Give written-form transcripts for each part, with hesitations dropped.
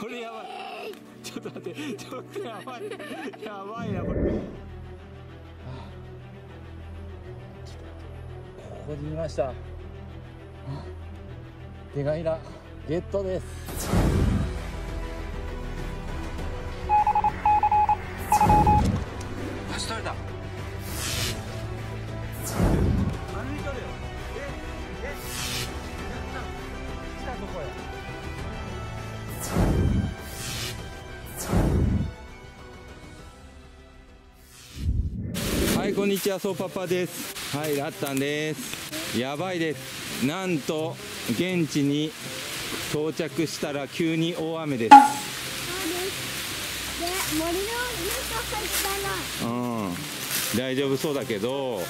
これやばい。ちょっと待って、ちょっとやばい、やばいなこれ。ここにいました。デガイラゲットです。足取れた。はい、こんにちは、そうパパです。はい、ラッタンです。やばいです。なんと現地に到着したら急に大雨です。そうです。で、森の中から来たな。大丈夫そうだけど、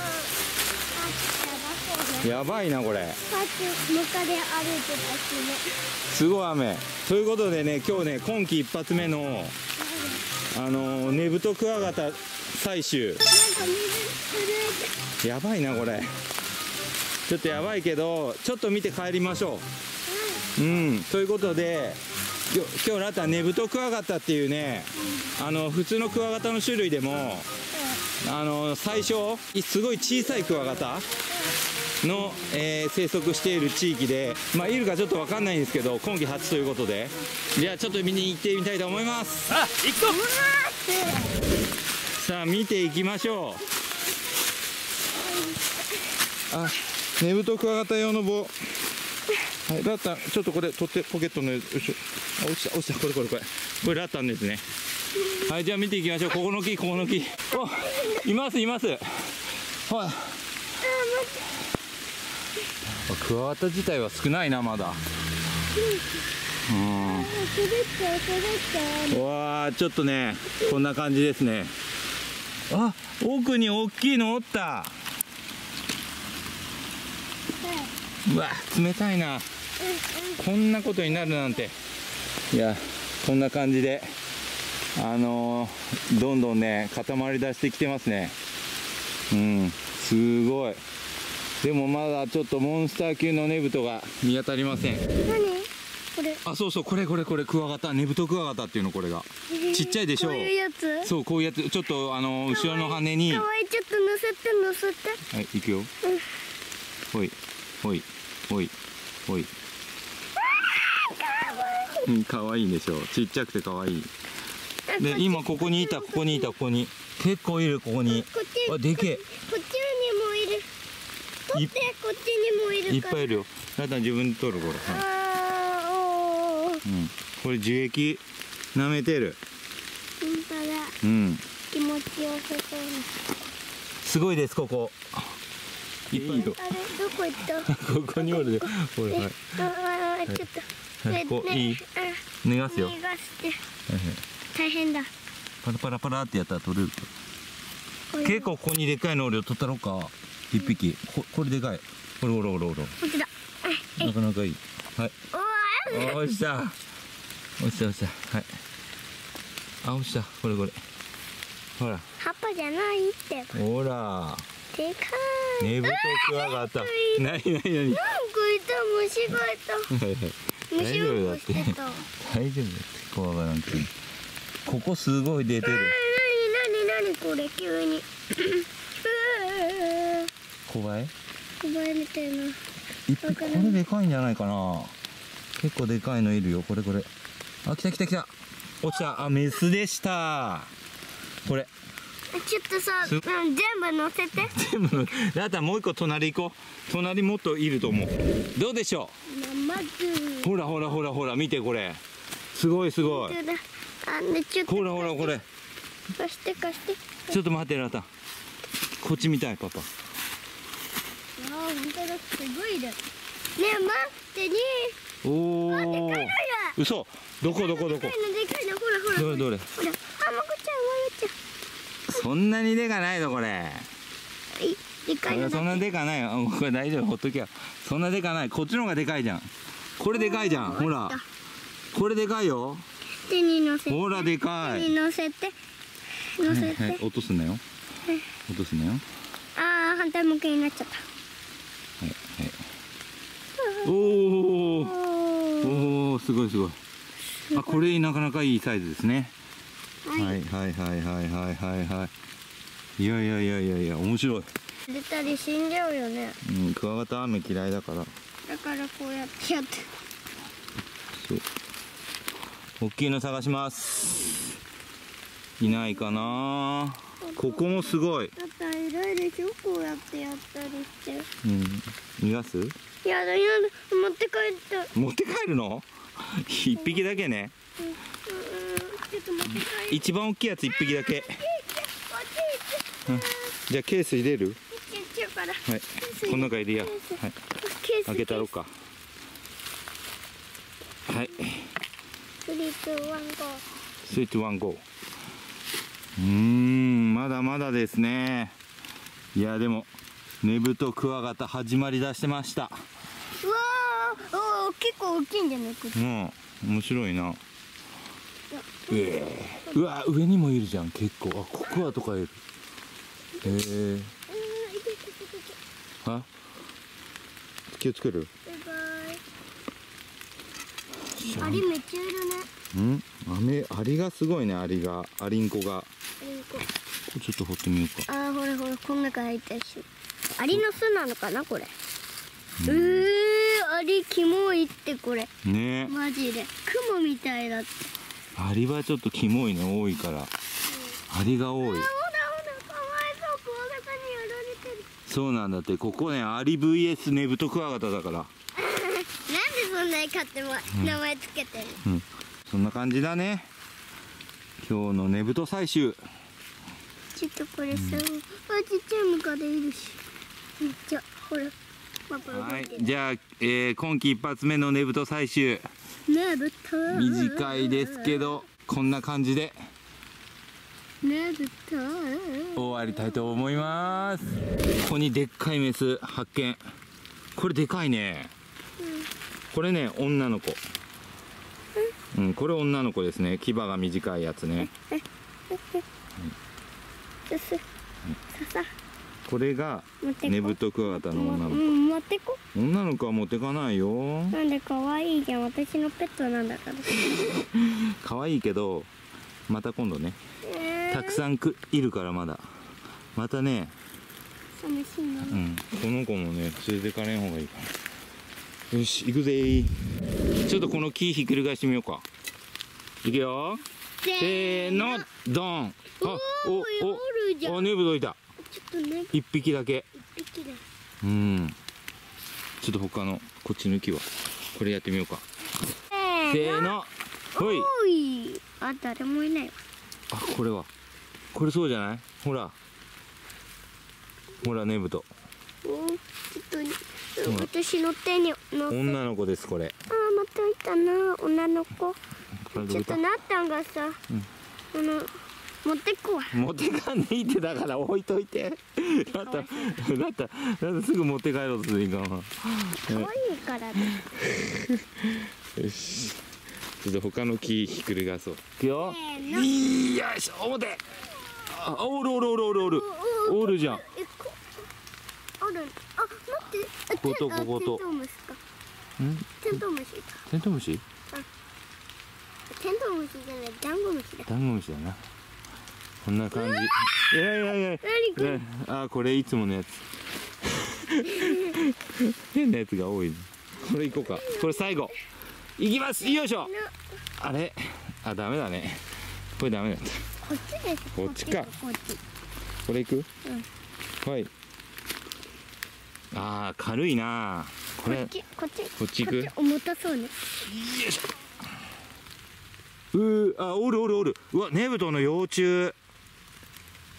やばいなこれ。すごい雨ということでね、今日ね、今季一発目のねぶとクワガタ採集。やばいなこれ。ちょっとやばいけど、ちょっと見て帰りましょう。うん、ということで今日ラッタン、ねぶとクワガタっていうね、普通のクワガタの種類でも最初すごい小さいクワガタの、生息している地域で、まあ、いるかちょっと分かんないんですけど、今季初ということで、じゃあちょっと見に行ってみたいと思います。あ、行こう。さあ見ていきましょう。あ、ねぶとクワガタ用の棒、はい、ラッタンちょっとこれ取って、ポケットのよいしょ、落ちた落ちた、これこれこれこれラッタンですね。はい、じゃあ見ていきましょう。ここの木、ここの木、お、いますいます。ほら、クワガタ自体は少ないなまだ。うわー、ちょっとねこんな感じですね。あ、奥に大きいのおった。うわ、冷たいな。こんなことになるなんて。いや、こんな感じでどんどんね固まりだしてきてますね。うん、すごい。でもまだちょっとモンスター級のねぶとが見当たりません。何これ。あ、そうそう、これこれこれ、クワガタ、ねぶとクワガタっていうの。これがちっちゃいでしょ。こういうやつ。そう、こういうやつ。ちょっと後ろの羽にかわいい、ちょっと乗せて乗せて。はい、行くよ。ほいほいほいほい。うん、かわいいでしょ。ちっちゃくてかわいい。で、今ここにいた、ここにいた、ここに結構いる、ここに。あ、でけえ。取って、こっちにもいるから。いっぱいいるよ。ラッタン自分で取る、これ。ああ、うん、これ樹液舐めてる。本当だ。うん。気持ちよさそう。すごいです、ここ。いっぱいいる。あれ、どこ行った？ここにおるで。ほら、はい。ああ、ちょっと。はい、こう、いい。逃がすよ。逃がして。大変だ。パラパラパラってやったら取れる。結構ここにでっかいのおるよ。取ったろうか。一匹、これでかい。ほらほらほらほら。落ちた。なかなかいい。はい。落ちた。落ちた落ちた。はい。あ、落ちた。これこれ。ほら。葉っぱじゃないって。ほら。でかい。ねぶとクワガタ。なになになに。なんかいた、虫がいた。はいはい。大丈夫だって。大丈夫だって。クワガタなんて。ここすごい出てる。なになになにこれ急に。小映えみたいな。これでかいんじゃないかな。結構でかいのいるよ。これこれ。あ、来た来た来た。落ちた。あ、メスでした。これ。ちょっとさ、全部乗せて。全部。ラッタンもう一個隣行こう。隣もっといると思う。どうでしょう。まず。ほらほらほらほら、見てこれ。すごいすごい。ほらほらこれ。貸して貸して。ちょっと待ってラッタン。こっち見たいパパ。本当だ、すごいだ。ねえ、待ってね。おお。嘘。どこどこどこ。でかいの、ほらほら。どれどれ。ほら、あ、もこちゃん、もこちゃん。そんなにでかないのこれ。でかいの。そんなでかないよ。これ大丈夫、ほっときゃ。そんなでかない。こっちの方がでかいじゃん。これでかいじゃん。ほら。これでかいよ。手に乗せて。ほらでかい。手に乗せて。乗せて。落とすなよ。落とすなよ。ああ、反対向きになっちゃった。はいはい、おおおお、すごいすごい。あ、これなかなかいいサイズですね。はいはいはいはいはいはいはい。いやいやいやいやいや、面白い。出たり死んじゃうよね。うん、クワガタ雨嫌いだから。だからこうやってやって。そう。大きいの探します。いないかな。ここもすごい。だったら偉いでしょ、こうやってやったりして。うん。逃がす？いやだやだ、持って帰った。持って帰るの？一匹だけね。一番大きいやつ一匹だけ。じゃあケース入れる？はい。この中入れや。はい。開けたろうか。はい。3、2、1、GO。まだまだですね。いやでもねぶとクワガタ始まりだしてました。うわあ、結構大きいんじゃないか。うん、面白いな。うわ、上にもいるじゃん、結構。あ、ココアとかいる。あ、気をつける。アリめっちゃいるね。アリがすごいね、アリンコが。ちょっと掘ってみようか。あ、ほらほら、こん中入ったし。アリの巣なのかな、これ。アリキモいってこれ。ね。マジで。雲みたいだって。アリはちょっとキモいの多いから。アリが多い。ほらほら、かわいそう、この中にやられてる。そうなんだって、ここね、アリ VS ネブトクワガタだから。なんでそんなに勝手も名前つけてる。うん。そんな感じだね。今日のネブト採集。ちょっとこれさ、あ、ちっちゃいムカデいるし。めっちゃ、ほら。はい、じゃあ、今季一発目のねぶと採集。ねぶと。短いですけど、こんな感じで。ねぶと。終わりたいと思います。ここにでっかいメス発見。これでかいね。これね、女の子。うん、これ女の子ですね。牙が短いやつね。これがねぶとクワガタの女の子。持ってこ。女の子は持ってかないよ。なんで可愛いじゃん、私のペットなんだから。可愛いけど、また今度ね。たくさんいるからまだ。またね。寂しいな。うん。この子もね、連れてかれん方がいいから。よし、行くぜー。ちょっとこの木ひっくり返してみようか。行くよ。せーの、ドン。あ、お、ねぶといた。一匹だけ。うん。ちょっと他のこっちの木はこれやってみようか。せーの。ほい。あ、誰もいないわ。あ、これは。これそうじゃない？ほら。ほらねぶと。ちょっと私の手に乗って。女の子ですこれ。ああ、またいたな、女の子。ちょっとなったんがさ、この。持ってこわ。持ってかんでいいってだから置いといて。だったすぐ持って帰ろうとするかも。可愛いからね。よし。ちょっと他の木ひっくり返そう。いくよ。よいしょ、表。あ、おる。おるじゃん。おる。あ、待って。ここと。テントウムシ。テントウムシじゃない、ダンゴムシだ。ダンゴムシだな。こんな感じ。いや。あ、これいつものやつ。変なやつが多い。これいこうか。これ最後。いきます。よいしょ。あれ、あ、ダメだね。これダメだった。こっちです。こっちか。これいく？はい。ああ、軽いな。これ。こっちいく？重たそうね。よいしょ。あ、おる。うわ、ねぶとの幼虫。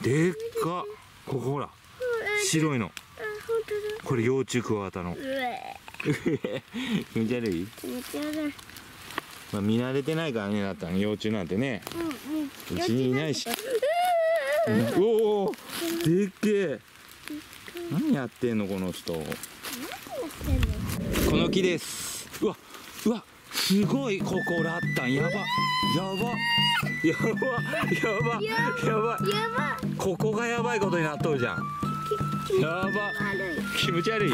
でっか、ここほら白いの、これ幼虫クワガタの。気持ち悪い、まあ見慣れてないからね、だったら幼虫なんてね、うちにいないし。おお、でっけえ。何やってんのこの人。この木です。うわすごい、ここラッタン、やば。ここがやばいことになっとるじゃん。やば、気持ち悪い。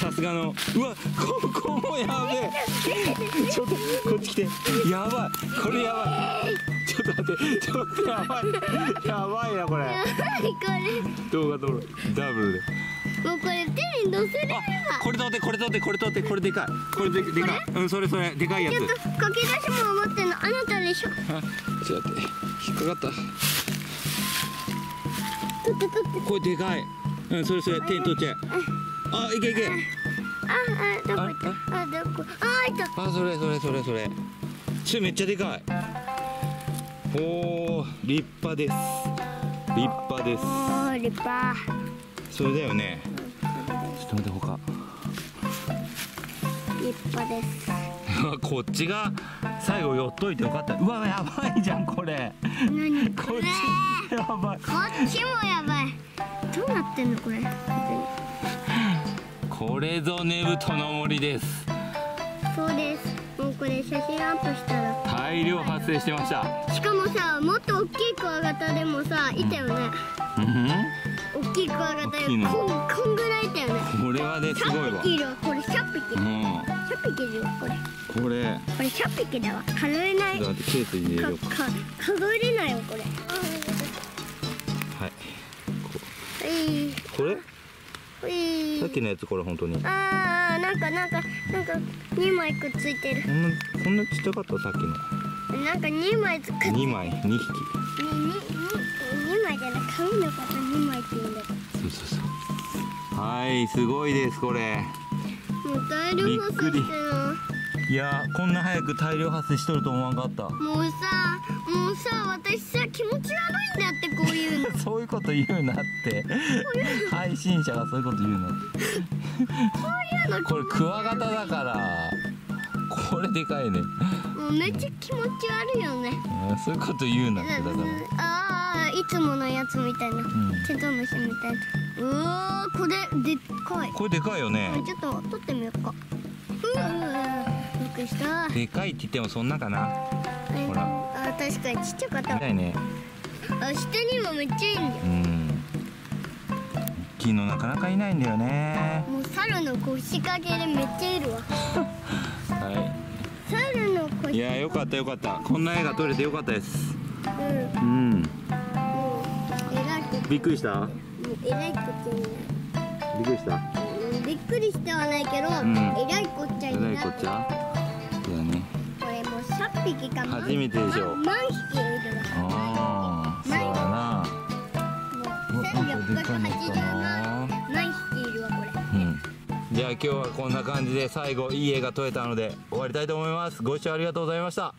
さすがの、うわ、ここもやべえ。ちょっとこっち来て。やばい、これやばい。ちょっと待って、ちょっとやばい。やばいなこれ。やばいこれ。動画撮る、ダブルで。もうこれ手に乗せれば。これ取って、これ取って、これ取って、これでかい。これでかい。うん、それそれ、でかいやつ。ちょっとかけ出しも持ってんの、あなたでしょ。ちょっと待って、引っかかった。取って取って。これでかい。うん、それそれ、手に取っちゃえ。あ、いけいけ。あ、どこ行った。あ、どこ。あ、いた。あ、それそれそれそれ。それめっちゃでかい。おお、立派です。立派です。おお、立派。それだよね。ちょっと待って、他。立派です。こっちが最後寄っといてよかった。うわ、やばいじゃん、これ。何これ。こっち。やばい。こっちもやばい。どうなってんのこれ。これぞねぶとの森です。そうです。もうこれ写真アップしたら大量発生してました。しかもさ、もっと大きいクワガタでもさ、いたよね。うん、大きいクワガタよ。こんぐらいいたよね。これはね、すごいわ。これ100匹。100匹いるよ、これ。これ100匹だわ。数えない。だってケースに入れようか。数えれないよ、これ。はい。これ？さっきのやつこれ本当に。ああ、なんか2枚くっついてる。こんなちっちゃかったさっきの。なんか2枚つく。2匹。2枚じゃない、紙のこと2枚って言うんだから。そう。はい、すごいですこれ。もう大量発生してる。いや、こんな早く大量発生しとると思わんかった。もうさ、私さ気持ち悪いんだってこういうの。そういうこと言うなって。配信者がそういうこと言うなって。そういうの。これクワガタだから。これでかいね。もうめっちゃ気持ち悪いよね。そういうこと言うなってだから。ああ、いつものやつみたいな。テントウムシみたいな。うお、これでっかい。これでかいよね。ちょっと取ってみようか。びっくりした。でかいって言ってもそんなかな。ほら。確かにちっちゃかった。痛いね。あ、下にもめっちゃいいんだよ。昨日なかなかいないんだよね。もう猿の腰掛けでめっちゃいるわ。はい。猿の腰。いや、よかったよかった。こんな絵が撮れてよかったです。うん。びっくりした。もう偉いこっちゃいない。びっくりした。びっくりしてはないけど、偉いこっちゃいない。偉いこっちゃ。だね。初めてでしょ。万匹いるわ。そうだな。1680万匹いるわこれ。じゃあ今日はこんな感じで最後いい絵が撮れたので終わりたいと思います。ご視聴ありがとうございました。